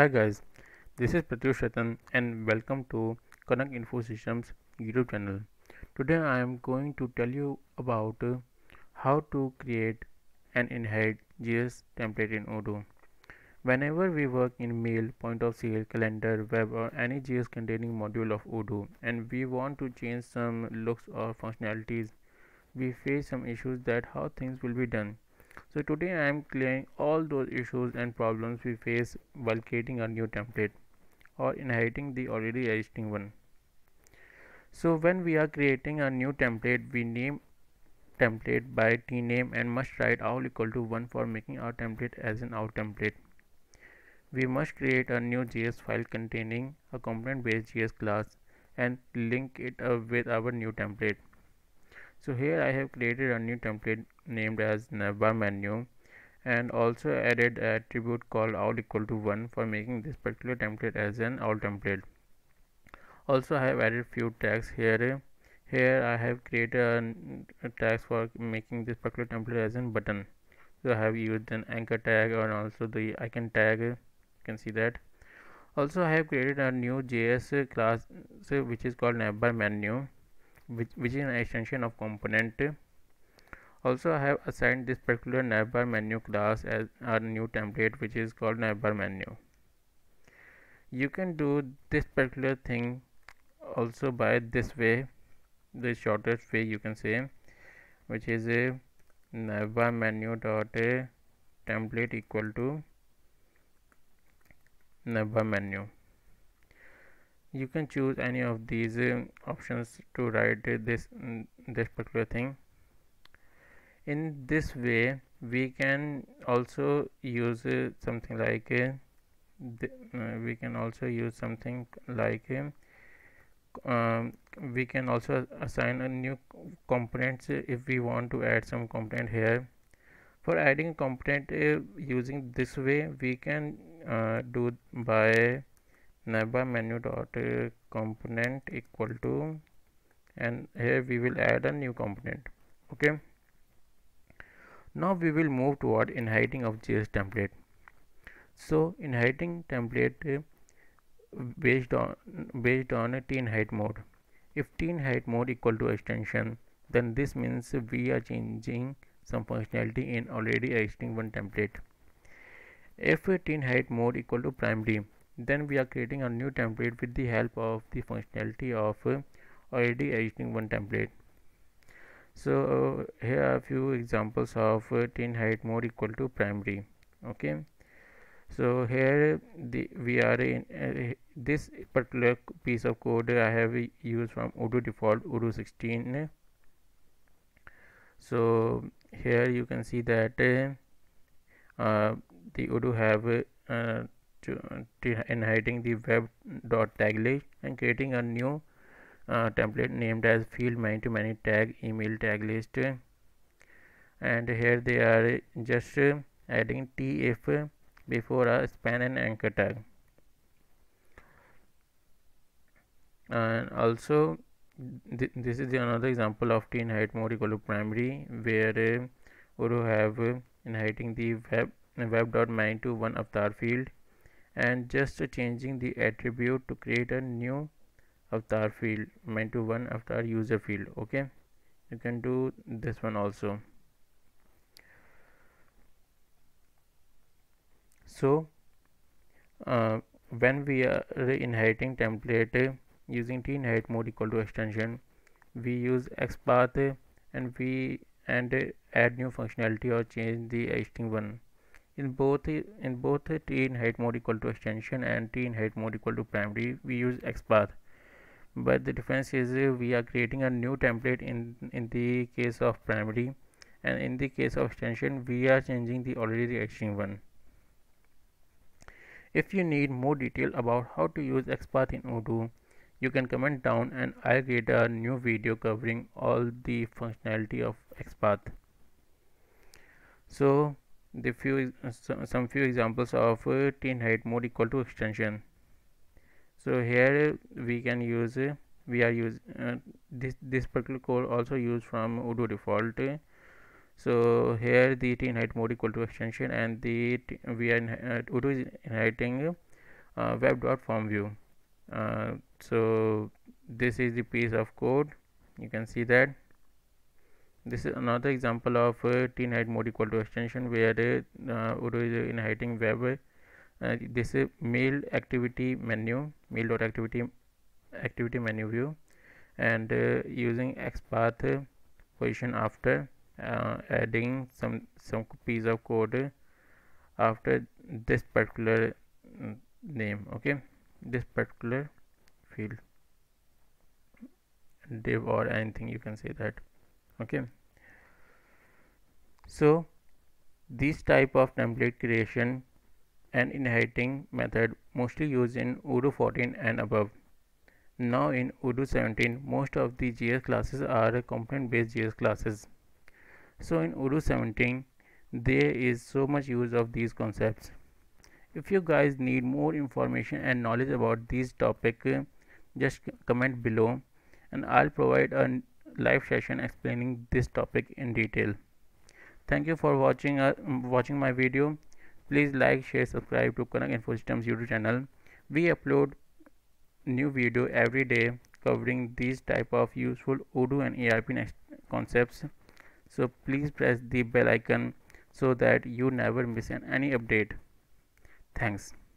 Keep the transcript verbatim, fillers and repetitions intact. Hi guys, this is Pratyush Shetan and welcome to Kanak Infosystems YouTube channel. Today I am going to tell you about uh, how to create and inherit J S template in Odoo. Whenever we work in mail, point of sale, calendar, web or any J S containing module of Odoo and we want to change some looks or functionalities, we face some issues that how things will be done. So today I am clearing all those issues and problems we face while creating a new template or inheriting the already existing one. So when we are creating a new template, we name template by tname and must write all equal to one for making our template as an out template. We must create a new J S file containing a component based J S class and link it up with our new template. So here I have created a new template named as navbar menu and also added an attribute called all equal to one for making this particular template as an all template. Also I have added few tags here. Here I have created a tags for making this particular template as an button. So I have used an anchor tag and also the icon tag. You can see that. Also I have created a new J S class which is called navbar menu. Which, which is an extension of component. Also I have assigned this particular navbar menu class as our new template which is called navbar menu. You can do this particular thing also by this way, the shortest way you can say, which is a navbar menu dot a template equal to navbar menu. You can choose any of these uh, options to write uh, this mm, this particular thing. In this way we can also use uh, something like uh, th uh, we can also use something like uh, um, we can also assign a new components uh, if we want to add some component here. For adding component uh, using this way we can uh, do by navbar menu dot uh, component equal to, and here we will add a new component. Okay, now we will move toward inheriting of J S template. So inheriting template uh, based on based on a tinhert mode. If tinhert mode equal to extension, then this means we are changing some functionality in already existing one template. If tinhert mode equal to primary, then we are creating a new template with the help of the functionality of uh, already existing one template. So uh, here are a few examples of uh, tin height mode equal to primary. Okay, so here the we are in uh, this particular piece of code I have used from Odoo default Odoo sixteen. So here you can see that uh, uh, the Odoo have uh, To, to inheriting the web dot tag list and creating a new uh, template named as field many to many tag email tag list, and here they are just uh, adding tf before a span and anchor tag, and also th this is the another example of tinhert mode equal to primary, where uh, Odoo have uh, inheriting the web web dot many to one avatar field and just uh, changing the attribute to create a new avatar field meant to one avatar user field. Okay, you can do this one also. So uh, when we are inheriting template uh, using tinhert mode equal to extension, we use XPath uh, and we and uh, add new functionality or change the existing one. In both in both tinhert mode equal to extension and tinhert mode equal to primary, we use XPath, but the difference is uh, we are creating a new template in in the case of primary, and in the case of extension we are changing the already existing one. If you need more detail about how to use XPath in Odoo, you can comment down and I'll create a new video covering all the functionality of XPath. So the few uh, some few examples of uh, tinhert mode equal to extension. So here uh, we can use uh, we are use uh, this this particular code also used from Odoo default. Uh, so here the tinhert mode equal to extension and the we are in, uh, Odoo is inheriting uh, web.formView. Uh, so this is the piece of code. You can see that this is another example of uh, inherit mode equal to extension, where uh, Odoo is inheriting web. Uh, this is mail activity menu, mail dot activity activity menu view, and uh, using XPath position after uh, adding some some piece of code after this particular name. Okay, this particular field, div or anything, you can say that. Okay, so this type of template creation and inheriting method mostly used in Odoo fourteen and above. Now in Odoo seventeen, most of the J S classes are component based J S classes. So in Odoo seventeen, there is so much use of these concepts. If you guys need more information and knowledge about this topic, just comment below and I'll provide a live session explaining this topic in detail. Thank you for watching uh, watching my video. Please like, share, subscribe to Kanak Infosystems YouTube channel. We upload new video every day covering these type of useful Odoo and E R P concepts. So please press the bell icon so that you never miss an, any update. Thanks.